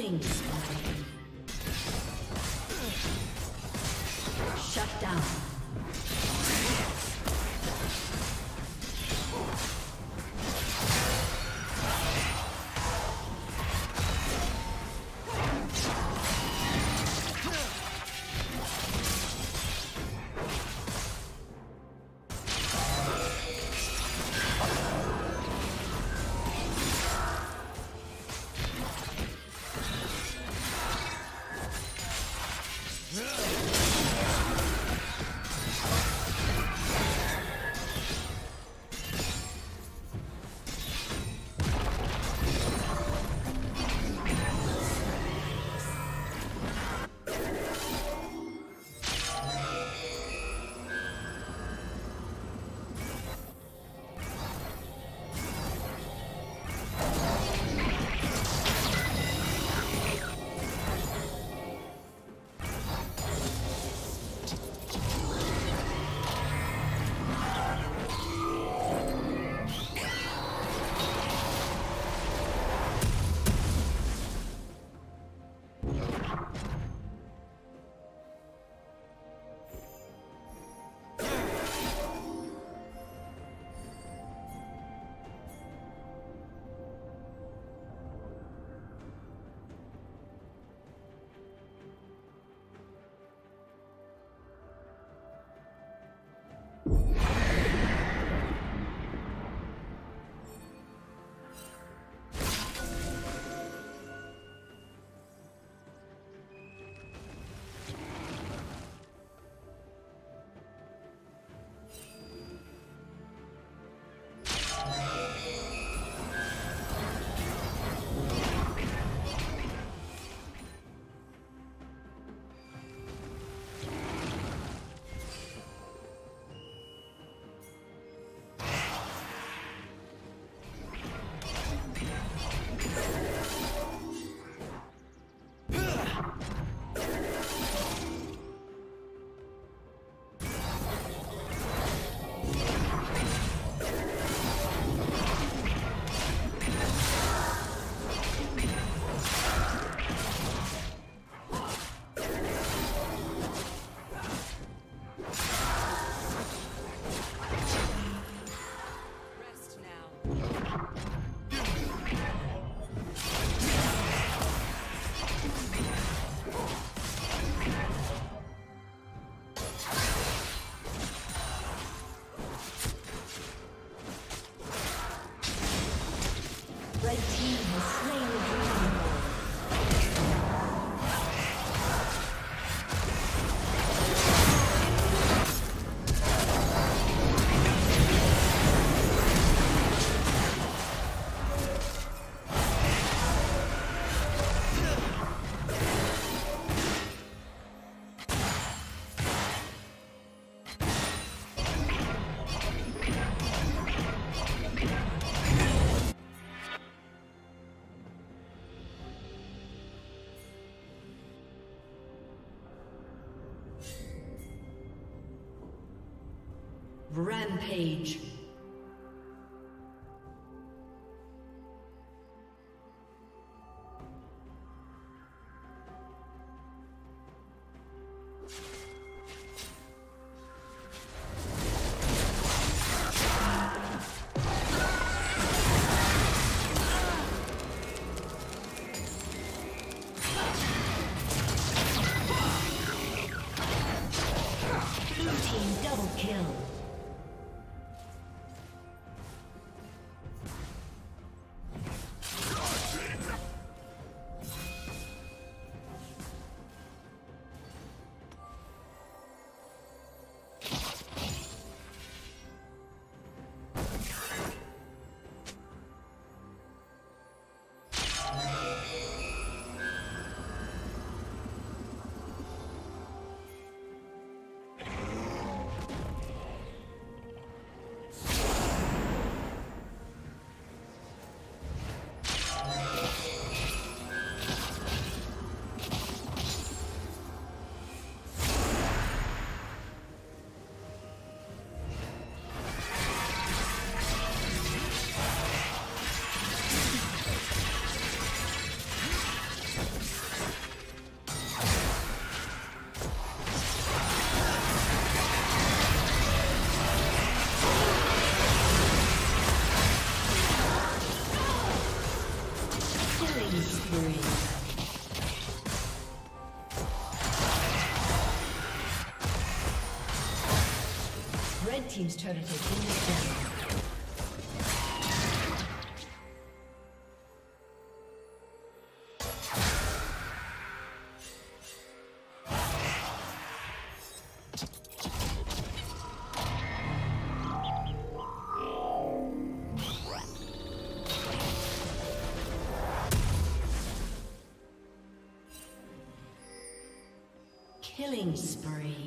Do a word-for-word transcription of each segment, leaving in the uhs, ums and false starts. Killing spree. Shut down. Rampage. Blue team double kill. team's turret has been destroyed. Killing spree.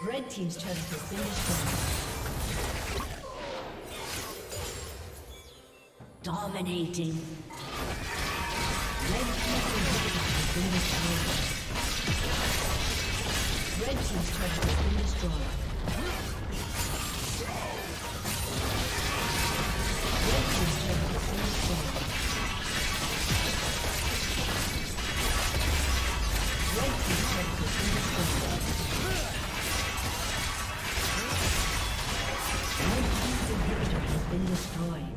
Red team's turret has been destroyed. Dominating. Red team's turret has been destroyed. Red team's turret has been destroyed. Red team's turret has been destroyed. Red team's turret has been destroyed. Red team's inhibitor has been destroyed.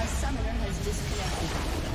A summoner has disconnected.